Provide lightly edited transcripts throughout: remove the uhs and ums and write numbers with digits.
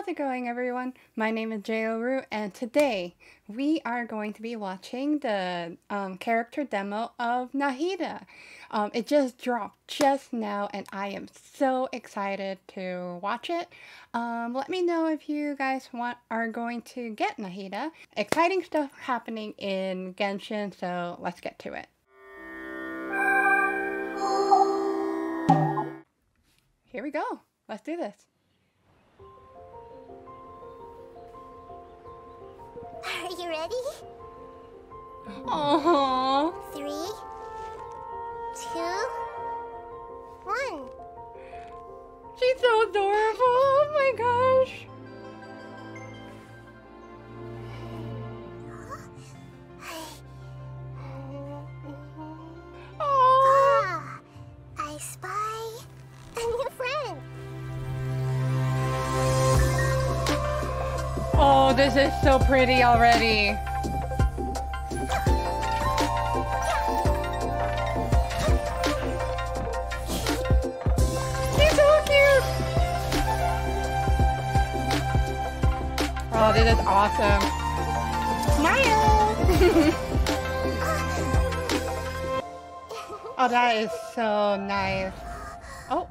How's it going, everyone? My name is JayelRoo, and today we are going to be watching the character demo of Nahida. It just dropped just now, and I am so excited to watch it. Let me know if you guys are going to get Nahida. Exciting stuff happening in Genshin, so let's get to it. Here we go. Let's do this. Are you ready? Aww. 3, 2, 1. She's so adorable. Oh my gosh. Oh. Ah, I spy a new friend. Oh, this is so pretty already. She's so cute. Oh, this is awesome. Smile. Oh, that is so nice. Oh.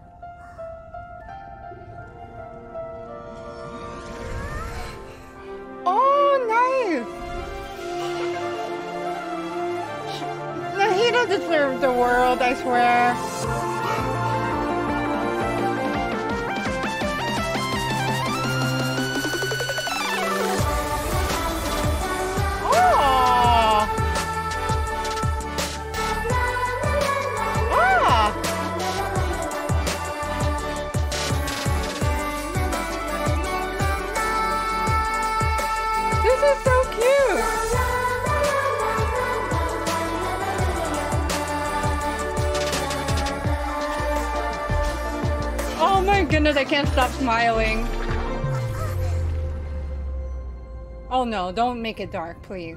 Deserve the world, I swear. Oh. This is so cute. Oh my goodness, I can't stop smiling. Oh no, don't make it dark, please.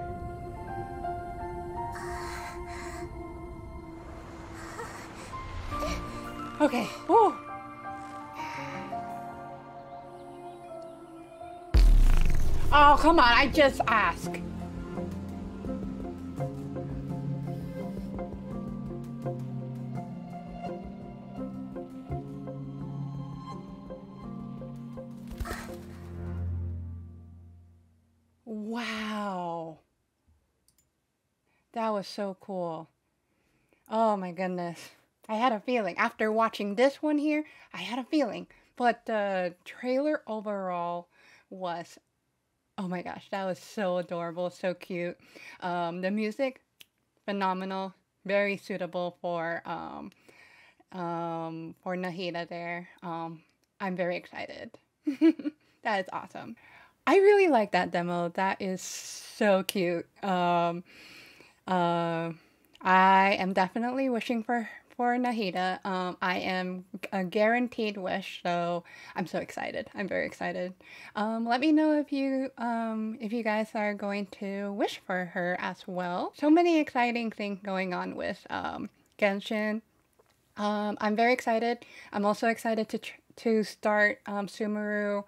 Okay, woo! Oh, come on, I just asked. Wow, that was so cool. Oh my goodness, I had a feeling after watching this one here. I had a feeling, but the trailer overall was, oh my gosh, that was so adorable, so cute. The music, phenomenal, very suitable for Nahida there. I'm very excited. That is awesome. I really like that demo. That is so cute. I am definitely wishing for Nahida. I am a guaranteed wish, so I'm so excited. I'm very excited. Let me know if you guys are going to wish for her as well. So many exciting things going on with Genshin. I'm very excited. I'm also excited to start Sumeru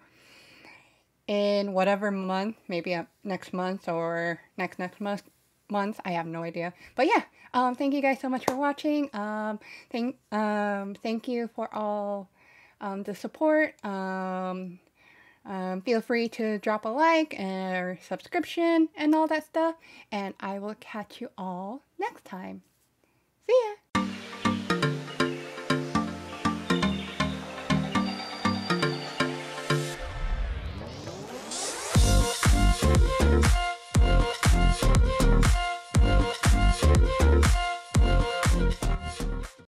in whatever month, maybe next month or next month, I have no idea. But yeah, thank you guys so much for watching. Thank you for all the support. Feel free to drop a like or subscription and all that stuff, and I will catch you all next time. See ya.